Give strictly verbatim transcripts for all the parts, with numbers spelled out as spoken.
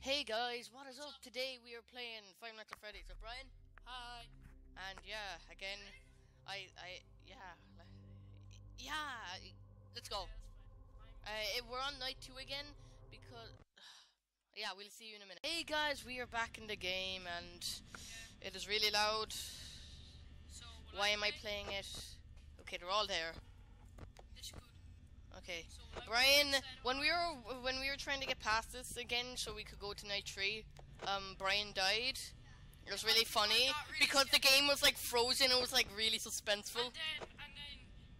Hey guys, what is up? Today we are playing Five Nights at Freddy's with Brian. Hi. And yeah, again, I, I, yeah, yeah, let's go. Uh, we're on night two again because, yeah, we'll see you in a minute. Hey guys, we are back in the game and it is really loud. Why am I playing it? Okay, they're all there. Okay, Brian, when we were when we were trying to get past this again so we could go to night three, um, Brian died. It was really funny because the game was like frozen. It was like really suspenseful. And then, and then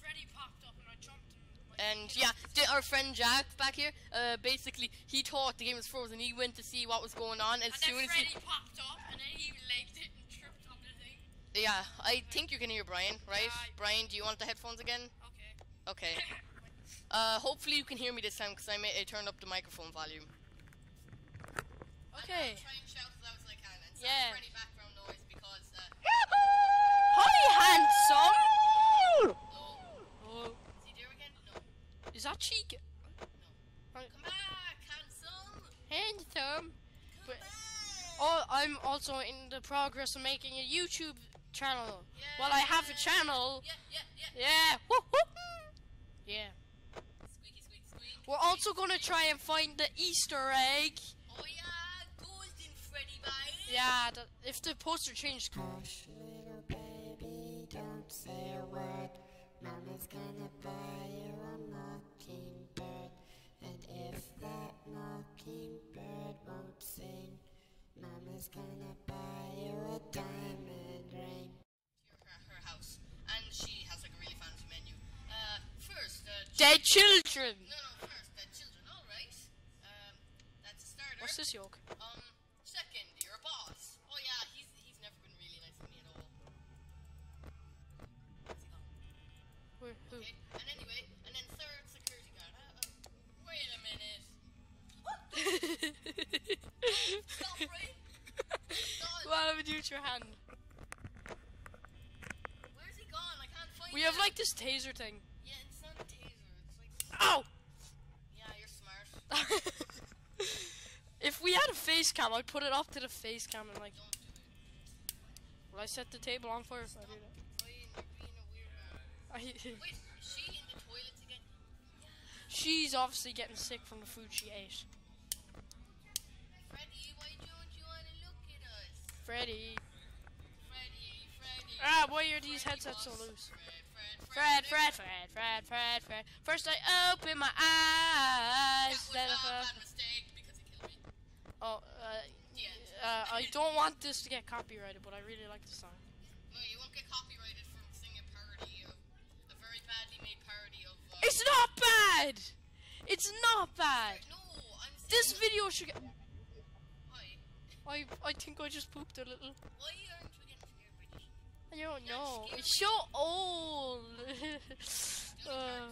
Freddy popped up and I jumped him. And yeah, our friend Jack back here, uh, basically he thought the game was frozen. He went to see what was going on as soon as Freddy popped up and then he legged it and tripped on the thing. Yeah, I think you can hear Brian, right? Brian, do you want the headphones again? Okay. Okay. Uh, hopefully you can hear me this time because I, I turned up the microphone volume. Okay. I'm trying to shout as loud as I can and sorry yeah. for any background noise because. Uh, Hi, handsome! No. Oh. Is he there again? No. Is that cheeky? No. Come back, handsome! Handsome! Come but, back! Oh, I'm also in the progress of making a YouTube channel. Yeah. Well, I have a channel. Yeah, yeah, yeah. Yeah. Woo -hoo. Yeah. We're also gonna try and find the Easter egg. Oh yeah, golden Freddy Brian. Yeah, the, if the poster changed. Hush, little baby, don't say a word. Mama's gonna buy you a mockingbird, and if that mockingbird won't sing, Mama's gonna buy you a diamond ring. Her, her house, and she has like a really fancy menu. Uh, first, uh, dead children. No, no, first, dead children. All right. Um, that's a starter. What's this yoke? Um, second, you're a boss. Oh yeah, he's he's never been really nice to me at all. Where's he gone? Where? Who? Okay. And anyway, and then third, security guard. Uh, uh, wait a minute. What? Oh, stop, right? Stop. What happened to you with your hand? Where's he gone? I can't find him. We have like this taser thing. Yeah, it's not a taser, it's like... Ow! Yeah, you're smart. If we had a face cam, I'd put it up to the face cam and like... Don't do it. Well, I set the table on fire if I do that. Stop playing, you're being a weirdo. Wait, is she in the toilets again? Yeah. She's obviously getting sick from the food she ate. Freddy, why don't you want to look at us? Freddy. Freddy, Freddy. Ah, why are these Freddy headsets so loose? Fred, Fred, Fred, Fred, Fred, Fred. First I open my eyes. That was not a bad mistake because it killed me. Oh, uh, yeah. uh, I don't want this to get copyrighted, but I really like the song. No, you won't get copyrighted from singing a parody of a very badly made parody of. Uh, it's not bad. It's not bad. No, I'm. This video should get. Why? I I think I just pooped a little. Why aren't we getting copyrighted? I don't yeah, know. It's so old. uh,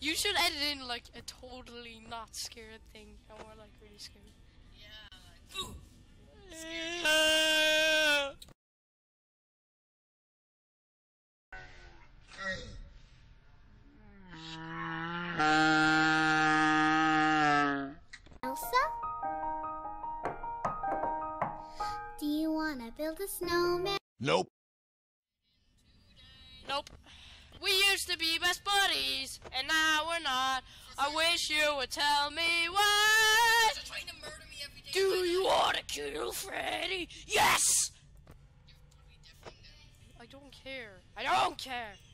you should edit in like a totally not scared thing, and we're like really scared. Yeah. Like, boo. Yeah. Build a snowman. Nope. Nope. We used to be best buddies, and now we're not. I wish you would tell me why. You're trying to murder me every day. Do you want to kill Freddy? Yes! I don't care. I don't care. I'm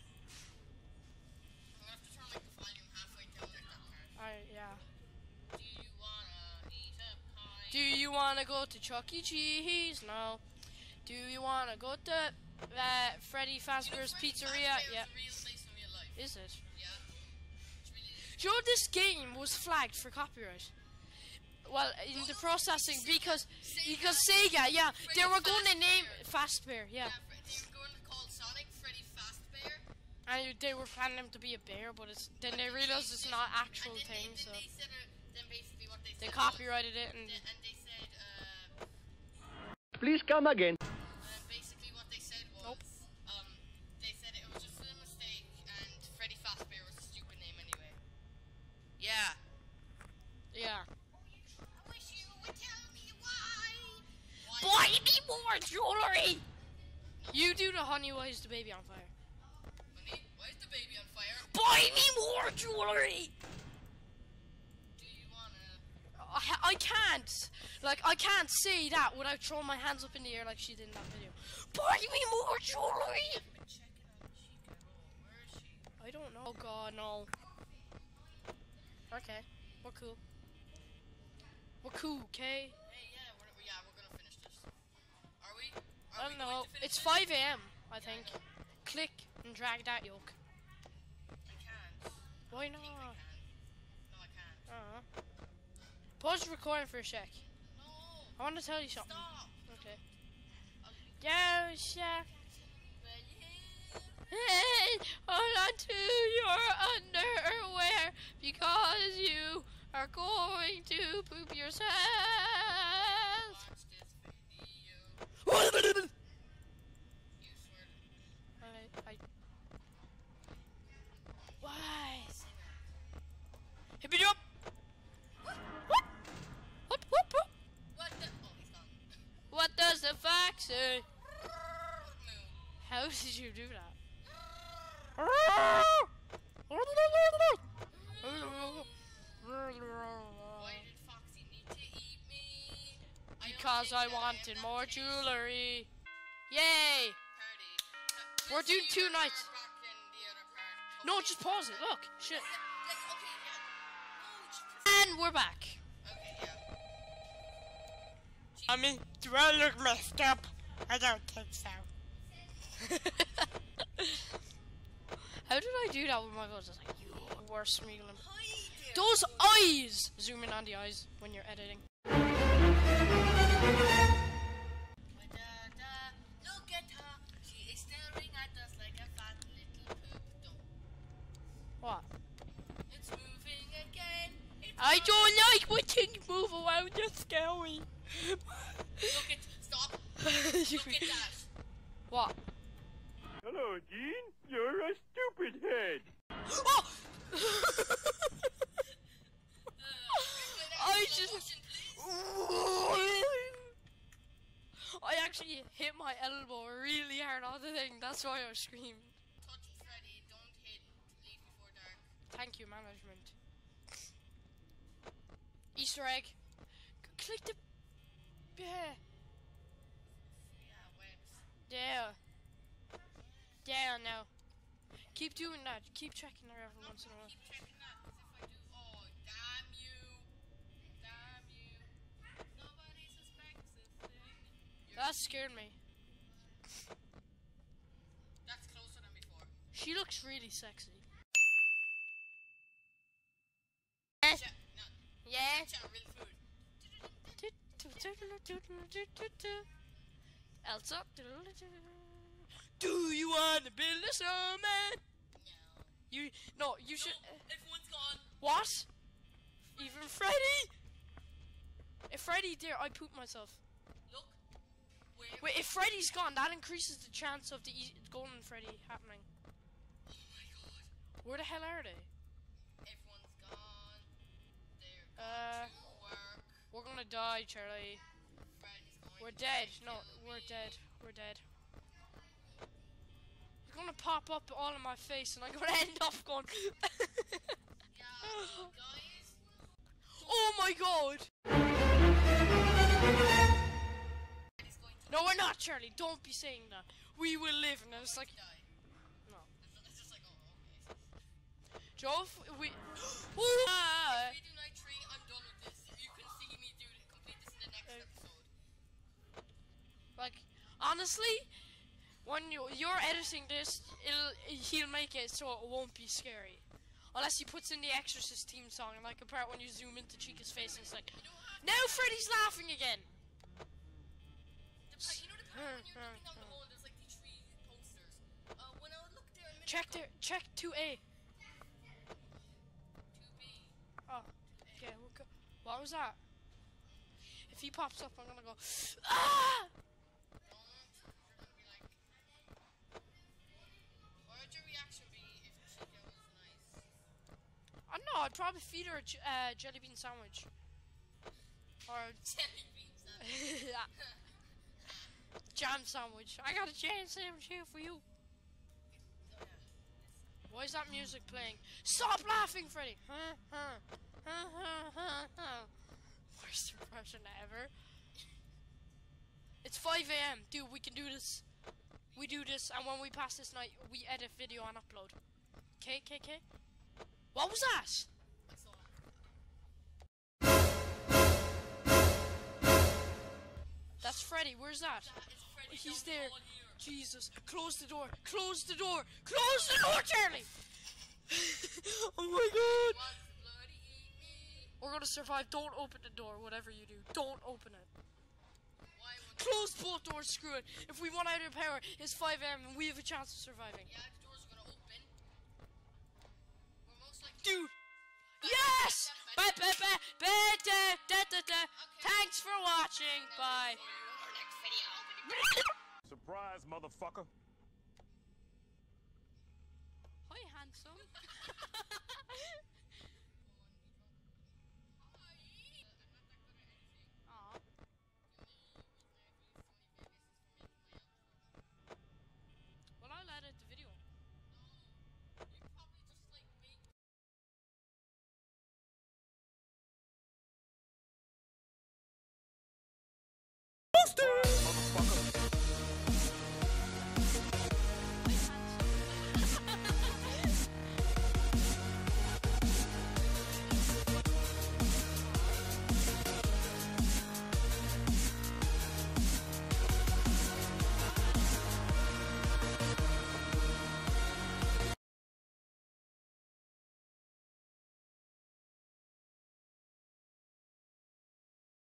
gonna have to turn like the volume halfway down there. Alright, yeah. Do you wanna eat a pie? Do you wanna go to Chuck E. Cheese? No. Do you want to go to uh, Freddy Fazbear's you know, pizzeria? Fazbear's yeah. Is, real is it? Yeah. Really do you know this game was flagged for copyright? Well, in oh, the no, processing Sega. because Sega. because Sega, yeah, Freddy they were going to name Fazbear, yeah. yeah. They were going to call Sonic Freddy Fazbear. And they were planning him to be a bear, but it's, then but they, they realized it's not an actual and thing, they, so they, said, uh, then basically what they, said they copyrighted was, it and, the, and they said, uh, please come again. Nope. Um, Yeah. I wish you would tell me why. Why? Buy me more jewelry! You do the honey, why is the baby on fire? Honey, why is the baby on fire? Buy me more jewelry! Do you wanna... I, I can't! Like, I can't say that without throwing my hands up in the air like she did in that video. Buy me more jewelry! I don't know. Oh god, no. Okay, we're cool. We're cool, okay? Hey, yeah, we're, yeah, we're gonna finish this. Are we? Are I don't we know. It's this? five A M, I think. Yeah, I click and drag that yoke. I can't. Why not? I think I can. No, I can't. Uh-huh. Pause the recording for a sec. No. I want to tell you something. Stop. Okay. Yeah, chef. Hey, hold on to your underwear because you are going to poop yourself. Watch this video. You swear to me. I, I... Why? Hit me up. What? What? What? What? What? What the? Oh, he's gone. What does the fox say? How did you do that? Why did Foxy need to eat me? Because I, I wanted more jewelry. Yay! Party. We're doing two nights. Okay. No, just pause it. Look, shit. And we're back. Okay, yeah. I mean, do I look messed up? I don't think so. How did I do that with my voice? I was like, you were smeagolin. Those eyes! Zoom in on the eyes when you're editing. Look at her. She is staring at us like a fat little poop dog. What? It's moving again. It's I don't like when things move around. They're scary. Look at... Stop. Look at that. What? Hello, Dean. You're a stupid head. Oh! I just... I actually hit my elbow really hard on the thing. That's why I screamed. Touch Freddy. Don't hit. Leave before dark. Thank you, management. Easter egg. Click the... Yeah. Yeah. Yeah, no. Keep doing that. Keep checking her every no, once in a while. Keep checking that, because if I do, oh, damn you. Damn you. Nobody suspects this thing. You're that scared me. That's closer than before. She looks really sexy. Yeah. No. Yeah. Elsa. Do you want to build a snowman? No. You no. You no, should. Everyone's gone. What? Freddy. Even Freddy? If Freddy did, I pooped myself. Look. Where Wait. If Freddy's gone, that increases the chance of the e golden Freddy happening. Oh my god. Where the hell are they? Everyone's gone. They're going uh, to work. We're gonna die, Charlie. Freddy's going we're to dead. No, we're me. dead. We're dead. Gonna pop up all in my face and I'm gonna end off gone. Yeah, oh, guys. Oh my god! No, we're not, Charlie. Don't be saying that. We will live, and it's like, no. It's just like, oh, okay. Joe, if we. Oh! If we do night three, I'm done with this. If you can see me do complete this in the next uh, episode. Like, honestly. When you, you're editing this, it'll, he'll make it so it won't be scary. Unless he puts in the Exorcist theme song, like a part when you zoom into Chica's face and it's like, now Freddy's laughing again! The part, you know the part when you're looking down the hall, there's like these three posters. Uh, when I would look there a minute Check there, check two A. two B. Oh, okay, we'll go. What was that? If he pops up, I'm gonna go, ah! I'd probably feed her a j uh, jelly bean sandwich. Or jelly bean sandwich. Yeah. Jam sandwich. I got a jam sandwich here for you. Why is that music playing? Stop laughing, Freddy! Huh? Huh? Huh? Huh? Huh? Huh? Worst impression ever. It's five A M Dude, we can do this. We do this, and when we pass this night, we edit video and upload. Okay, okay, okay. What was that? That's all. That's Freddy. Where's that? That is Freddy. He's there. Jesus. Close the door. Close the door. Close the door, Charlie! Oh my god. Wants to bloody eat me. We're gonna survive. Don't open the door, whatever you do. Don't open it. Why Close both doors, screw it. If we want out of power, it's five A M and we have a chance of surviving. Yeah, the doors are gonna open. We're most likely... Dude! Yes! Bye, bye, bye, bye, da, da, da, da. Okay. Thanks for watching. Bye. Surprise, motherfucker. Hi, handsome. Aww. Well, I'll edit the video. Monster!